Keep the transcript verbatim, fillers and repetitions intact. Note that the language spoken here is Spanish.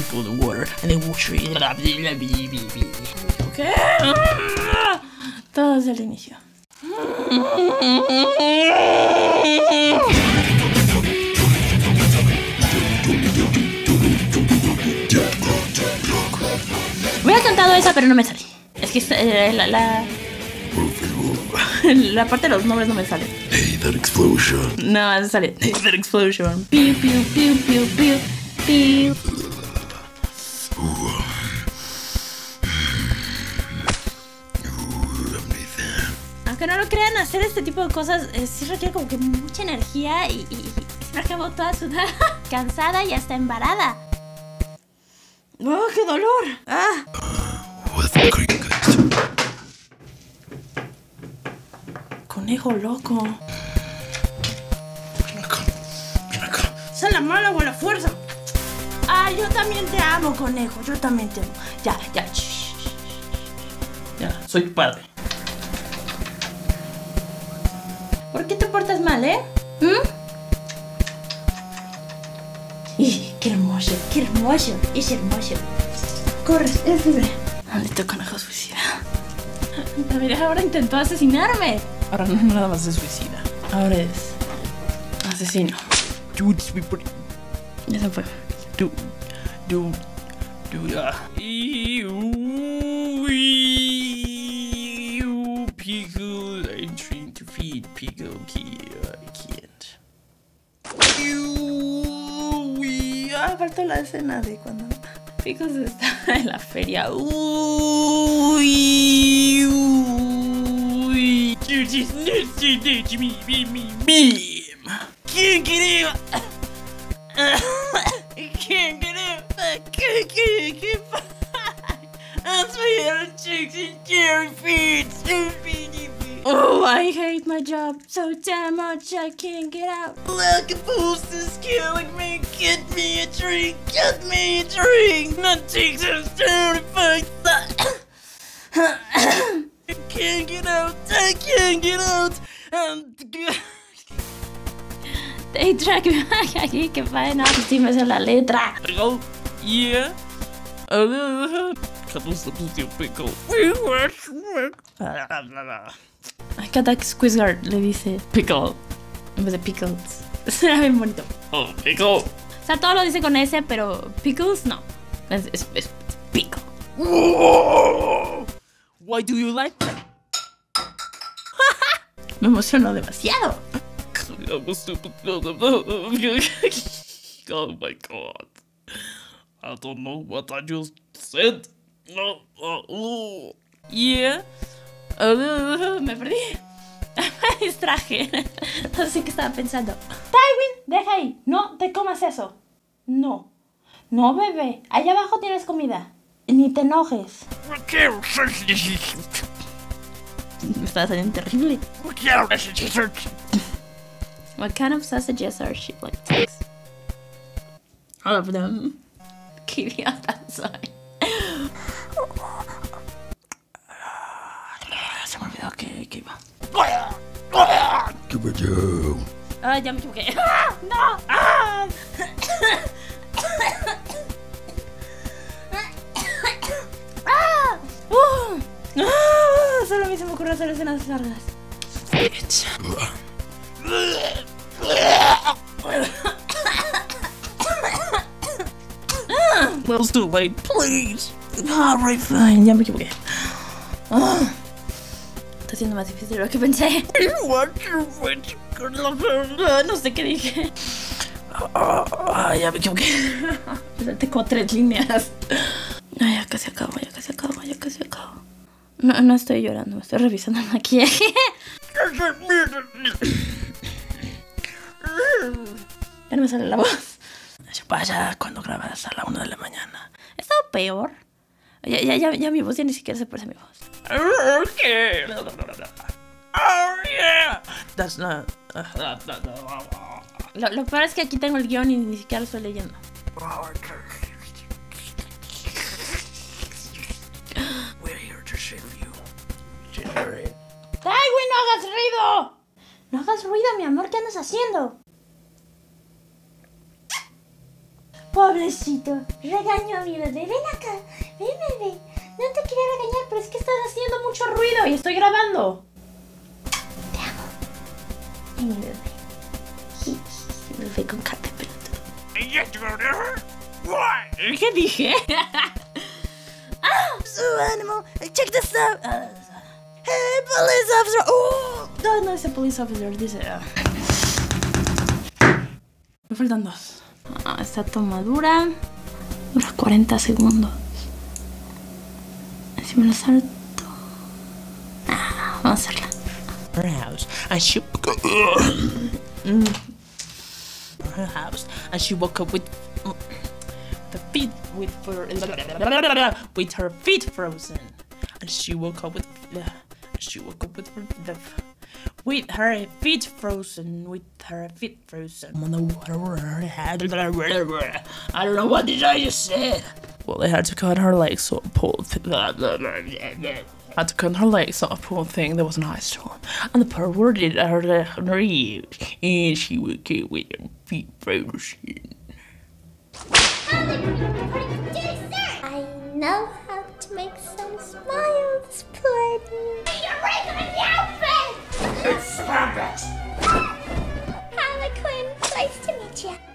into the water and then wash it up. Ok. Todo desde el inicio. Hubiera cantado esa, pero no me sale. Es que eh, la, la... la parte de los nombres no me sale. Hater Explosion. No, no sale. Hater Explosion. Piu, piu, piu, piu, piu, piu. Aunque no lo crean, hacer este tipo de cosas eh, sí requiere como que mucha energía y, y, y me acabo toda sudada, cansada y hasta embarada. ¡Oh, qué dolor! ¡Ah! Conejo loco. Ven acá, ven acá. Sea la mala o la fuerza. Ah, yo también te amo, conejo. Yo también te amo. Ya, ya. Ya, soy tu padre. ¿Por qué te portas mal, eh? ¿Mm? Y, ¡qué hermoso! ¡Qué hermoso! ¡Es hermoso! ¡Corre! ¡Es libre! ¡Maldito conejo suicida! La verdad ahora intentó asesinarme. Ahora no es nada más de suicida. Ahora es... asesino. Dude, ya se fue. Dude, dude, dude, ah. Pickles, I'm trying to feed Pickles. Okay, I can't. Ah, faltó la escena de cuando Pickles está en la feria. Uy, uy. ¿Quién quería? ¿Quién quería? ¿Quién quería? That's why your chicks and cherry feet. Oh, I hate my job so damn much I can't get out. Black boost is killing me. Get me a drink. Get me a drink. Not chicks and cherry feet. I can't get out. I can't get out. Um, they drag me back. I can't find out. Dime la letra. Oh, yeah. Oh, yeah. Ay, cada que Skwisgaar le dice Pickle en vez de Pickles. Será bien bonito. Oh, Pickle. O sea, todo lo dice con S, pero Pickles no. Es, es, es Pickle. Why do you like that? Me emocionó demasiado. Oh my god. I don't know what I just said. No, oh, oh. Yeah. Uh, me perdí. Me distraje. No sé qué estaba pensando. Tywin, deja ahí. No te comas eso. No. No, bebé. Allá abajo tienes comida. Ni te enojes. No quiero. Me estaba saliendo terrible. No quiero. What kind of sausages are shaped like this? All of them. Qué idiota soy. Se me olvidó que, que iba. Ah, ya me equivoqué. ¡Ah! ¡No! ¡Ah! ¡Ah! ¡Uh! ¡Ah! Solo a mí se me ocurrió hacer escenas largas. Let's do it, please. Alright, fine. Ya me equivoqué. Ah. Está siendo más difícil de lo que pensé. No sé qué dije. Ah, ah, ya me equivoqué. Tengo tres líneas. No, ya casi acabo, ya casi acabo, ya casi acabo. No, no estoy llorando, estoy revisando el maquillaje. Ya no me sale la voz. Eso pasa cuando grabas a la una de la mañana. He estado peor. Ya, ya, ya, ya mi voz ya ni siquiera se parece a mi voz. Okay. Oh, yeah. That's not... lo, lo peor es que aquí tengo el guión y ni siquiera lo estoy leyendo. We're here to save you. Generate. ¡Ay, güey, no hagas ruido! No hagas ruido, mi amor, ¿qué andas haciendo? Pobre pobrecito. Regañó a mi bebé. Ven acá. Ven, bebé. No te quería regañar, pero es que estás haciendo mucho ruido y estoy grabando. Te amo. Y mi bebé. Mi bebé con cara de pelotudo. ¿Qué dije? ¡Ah! Su animal. Check this out. Hey, police officer. Oh. No, no es el police officer. Dice... Me faltan dos. Ah, esta toma dura. Dura cuarenta segundos. Si me lo salto. Ah, vamos a hacerla. Perhaps I should... Perhaps I should walk up with... The feet with... With her feet frozen. And she woke up with... She woke up with... The... With her feet frozen, with her feet frozen. I don't know what did I just say. Well, they had to cut her legs off, poor thing. Had to cut her legs off, poor thing. There was an ice storm, and the perverted her legs, and she woke up with her feet frozen. I know how to make some smiles, pudding. You're raising the outfit. It's Spandex! Harlequin, nice to meet you.